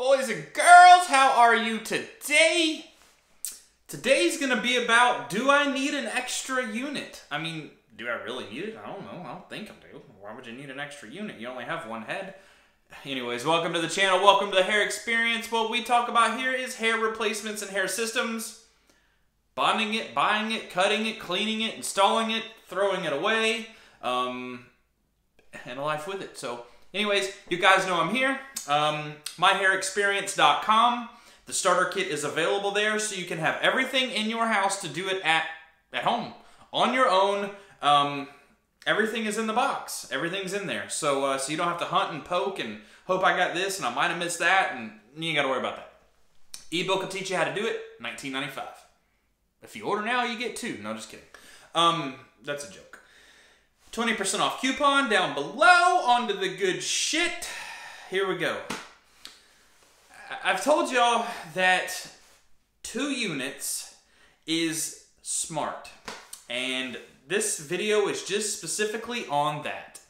Boys and girls, how are you today? Today's gonna be about, do I need an extra unit? I mean, do I really need it? I don't know. I don't think I do. Why would you need an extra unit? You only have one head. Anyways, welcome to the channel. Welcome to the Hair Experience. What we talk about here is hair replacements and hair systems. Bonding it, buying it, cutting it, cleaning it, installing it, throwing it away, and a life with it. So anyways, you guys know I'm here. MyHairExperience.com. The starter kit is available there, so you can have everything in your house to do it at home, on your own. Everything is in the box. Everything's in there. So, so you don't have to hunt and poke and hope I got this and I might have missed that, and you ain't got to worry about that. Ebook will teach you how to do it, $19.95. If you order now, you get two. No, just kidding. That's a joke. 20% off coupon down below. Onto the good shit. Here we go. I've told y'all that 2 units is smart, and this video is just specifically on that.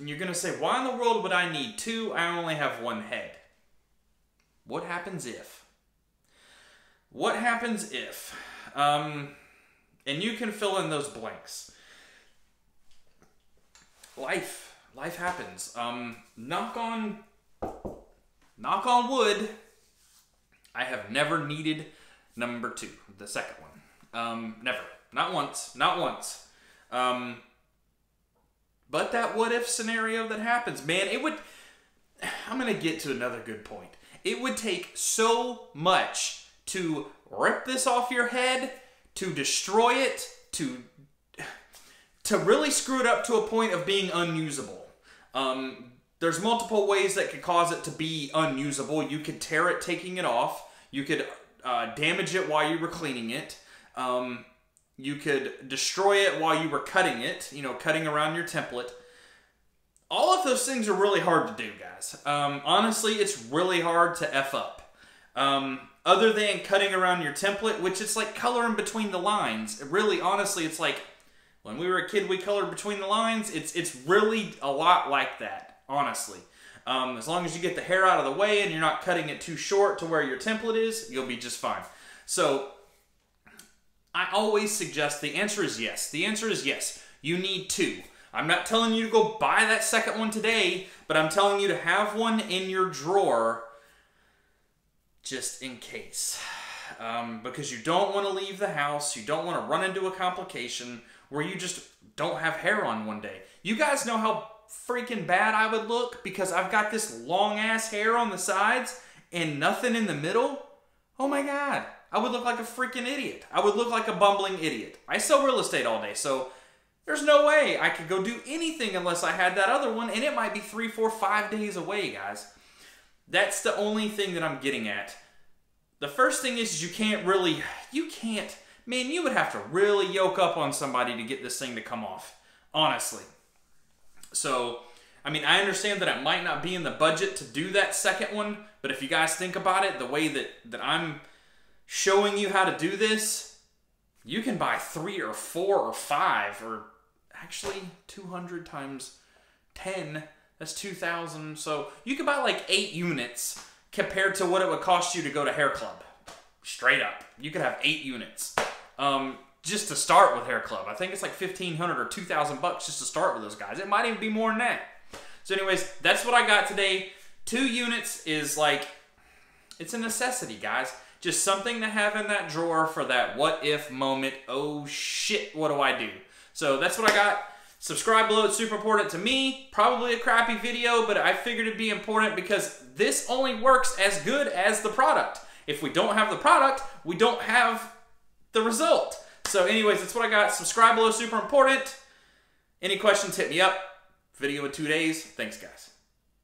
You're gonna say, why in the world would I need 2? I only have 1 head. What happens if? What happens if? And you can fill in those blanks. Life happens. Knock on wood, I have never needed number 2, the second one. Never. Not once. But that what if scenario that happens, man, it would, I'm going to get to another good point. It would take so much to rip this off your head, to destroy it, to really screw it up to a point of being unusable. There's multiple ways that could cause it to be unusable. You could tear it taking it off. You could damage it while you were cleaning it. You could destroy it while you were cutting it, you know, cutting around your template. All of those things are really hard to do, guys. Honestly, it's really hard to F up. Other than cutting around your template, which it's like coloring between the lines. Really, honestly, it's like when we were a kid, we colored between the lines. It's really a lot like that, honestly. As long as you get the hair out of the way and you're not cutting it too short to where your template is, you'll be just fine. So I always suggest the answer is yes. The answer is yes. You need 2. I'm not telling you to go buy that second one today, but I'm telling you to have one in your drawer just in case. Because you don't want to leave the house. You don't want to run into a complication where you just don't have hair on one day. You guys know how freaking bad I would look because I've got this long ass hair on the sides and nothing in the middle? Oh my God. I would look like a freaking idiot. I would look like a bumbling idiot. I sell real estate all day, so there's no way I could go do anything unless I had that other one, and it might be 3, 4, 5 days away, guys. That's the only thing that I'm getting at. The first thing is you can't, man, you would have to really yoke up on somebody to get this thing to come off, honestly. So, I mean, I understand that it might not be in the budget to do that second one, but if you guys think about it, the way that I'm showing you how to do this, you can buy 3 or 4 or 5 or actually 200 times 10, that's 2,000. So you could buy like 8 units compared to what it would cost you to go to Hair Club. Straight up. You could have 8 units just to start with Hair Club. I think it's like 1,500 or 2,000 bucks just to start with those guys. It might even be more than that. So anyways, that's what I got today. 2 units is like, it's a necessity, guys. Just something to have in that drawer for that what if moment. Oh shit, what do I do? So that's what I got. Subscribe below, it's super important to me. Probably a crappy video, but I figured it'd be important because this only works as good as the product. If we don't have the product, we don't have the result. So anyways, that's what I got. Subscribe below, super important. Any questions, hit me up. Video in 2 days. Thanks, guys.